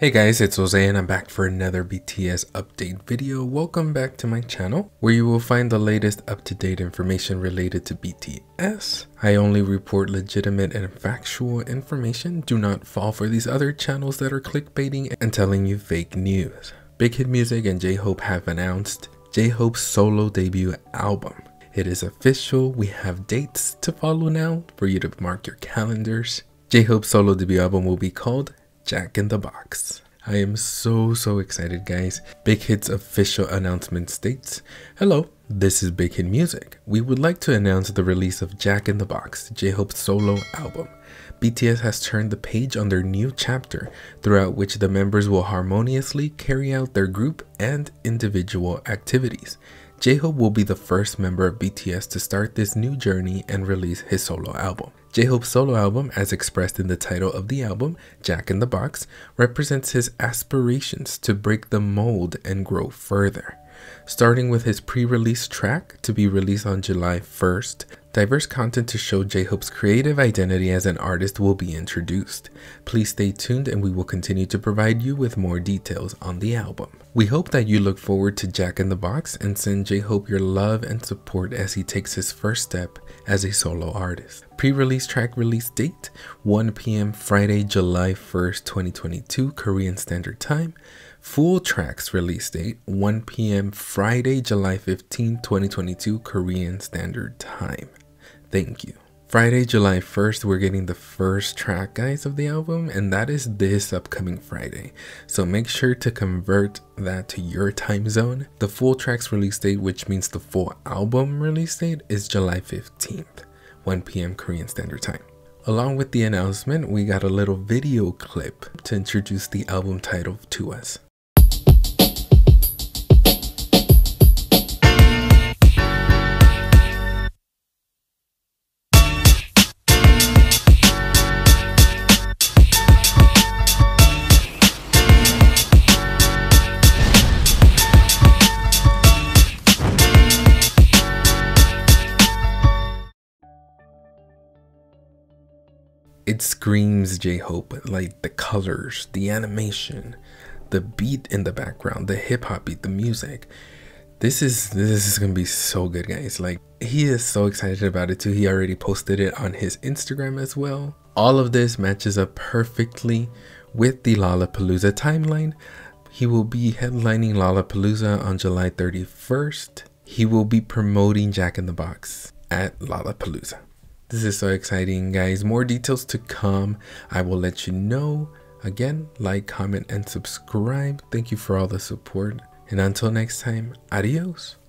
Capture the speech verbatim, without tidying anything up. Hey guys, it's Jose and I'm back for another B T S update video. Welcome back to my channel where you will find the latest up-to-date information related to B T S. I only report legitimate and factual information. Do not fall for these other channels that are clickbaiting and telling you fake news. Big Hit Music and J-Hope have announced J-Hope's solo debut album. It is official. We have dates to follow now for you to mark your calendars. J-Hope's solo debut album will be called Jack in the Box. I am so so excited guys. Big Hit's official announcement states, "Hello, this is Big Hit Music. We would like to announce the release of Jack in the Box, J-Hope's solo album. B T S has turned the page on their new chapter, throughout which the members will harmoniously carry out their group and individual activities. J-Hope will be the first member of B T S to start this new journey and release his solo album. J-Hope's solo album, as expressed in the title of the album, Jack in the Box, represents his aspirations to break the mold and grow further. Starting with his pre-release track, to be released on July first, diverse content to show J-Hope's creative identity as an artist will be introduced. Please stay tuned and we will continue to provide you with more details on the album. We hope that you look forward to Jack in the Box and send J-Hope your love and support as he takes his first step as a solo artist." Pre-release track release date, one p m Friday, July first, twenty twenty-two, Korean Standard Time. Full tracks release date, one p m Friday, July fifteenth, twenty twenty-two, Korean Standard Time. Thank you. Friday, July first, we're getting the first track, guys, of the album, and that is this upcoming Friday. So make sure to convert that to your time zone. The full tracks release date, which means the full album release date, is July fifteenth. one p m Korean Standard Time. Along with the announcement, we got a little video clip to introduce the album title to us. It screams J-Hope, like the colors, the animation, the beat in the background, the hip hop beat, the music. This is this is gonna be so good, guys. Like, he is so excited about it too. He already posted it on his Instagram as well. All of this matches up perfectly with the Lollapalooza timeline. He will be headlining Lollapalooza on July thirty-first. He will be promoting Jack in the Box at Lollapalooza. This is so exciting, guys. More details to come. I will let you know. Again, like, comment, and subscribe. Thank you for all the support. And until next time, adios.